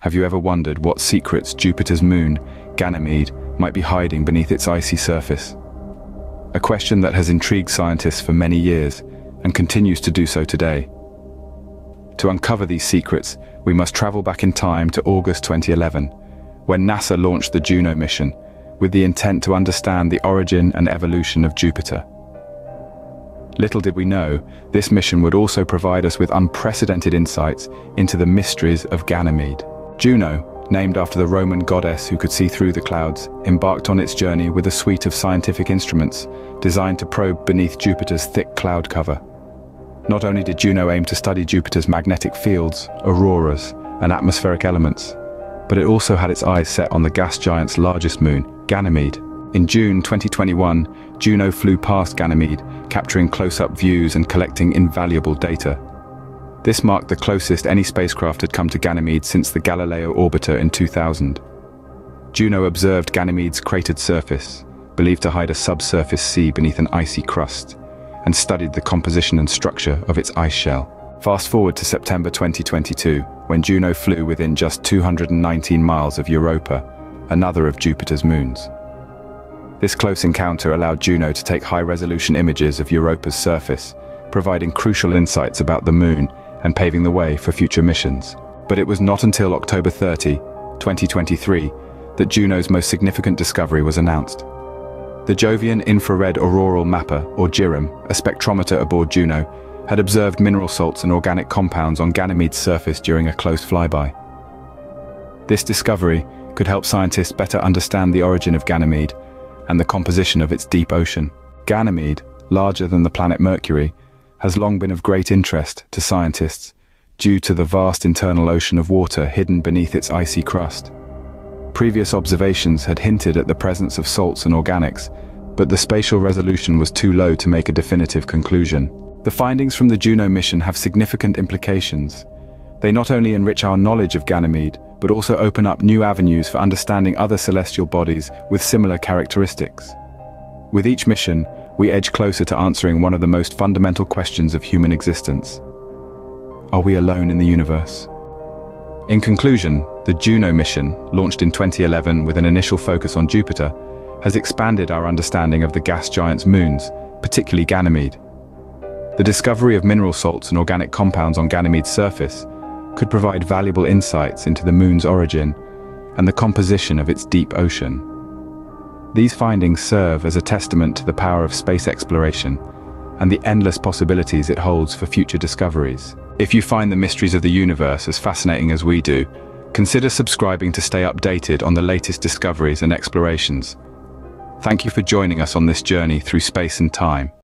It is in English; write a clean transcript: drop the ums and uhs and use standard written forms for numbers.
Have you ever wondered what secrets Jupiter's moon, Ganymede, might be hiding beneath its icy surface? A question that has intrigued scientists for many years and continues to do so today. To uncover these secrets, we must travel back in time to August 2011, when NASA launched the Juno mission with the intent to understand the origin and evolution of Jupiter. Little did we know, this mission would also provide us with unprecedented insights into the mysteries of Ganymede. Juno, named after the Roman goddess who could see through the clouds, embarked on its journey with a suite of scientific instruments designed to probe beneath Jupiter's thick cloud cover. Not only did Juno aim to study Jupiter's magnetic fields, auroras, and atmospheric elements, but it also had its eyes set on the gas giant's largest moon, Ganymede. In June 2021, Juno flew past Ganymede, capturing close-up views and collecting invaluable data. This marked the closest any spacecraft had come to Ganymede since the Galileo orbiter in 2000. Juno observed Ganymede's cratered surface, believed to hide a subsurface sea beneath an icy crust, and studied the composition and structure of its ice shell. Fast forward to September 2022, when Juno flew within just 219 miles of Europa, another of Jupiter's moons. This close encounter allowed Juno to take high-resolution images of Europa's surface, providing crucial insights about the moon and paving the way for future missions. But it was not until October 30, 2023, that Juno's most significant discovery was announced. The Jovian Infrared Auroral Mapper, or JIRAM, a spectrometer aboard Juno, had observed mineral salts and organic compounds on Ganymede's surface during a close flyby. This discovery could help scientists better understand the origin of Ganymede and the composition of its deep ocean. Ganymede, larger than the planet Mercury, has long been of great interest to scientists due to the vast internal ocean of water hidden beneath its icy crust. Previous observations had hinted at the presence of salts and organics, but the spatial resolution was too low to make a definitive conclusion. The findings from the Juno mission have significant implications. They not only enrich our knowledge of Ganymede, but also open up new avenues for understanding other celestial bodies with similar characteristics. With each mission, we edge closer to answering one of the most fundamental questions of human existence. Are we alone in the universe? In conclusion, the Juno mission, launched in 2011 with an initial focus on Jupiter, has expanded our understanding of the gas giant's moons, particularly Ganymede. The discovery of mineral salts and organic compounds on Ganymede's surface could provide valuable insights into the moon's origin and the composition of its deep ocean. These findings serve as a testament to the power of space exploration and the endless possibilities it holds for future discoveries. If you find the mysteries of the universe as fascinating as we do, consider subscribing to stay updated on the latest discoveries and explorations. Thank you for joining us on this journey through space and time.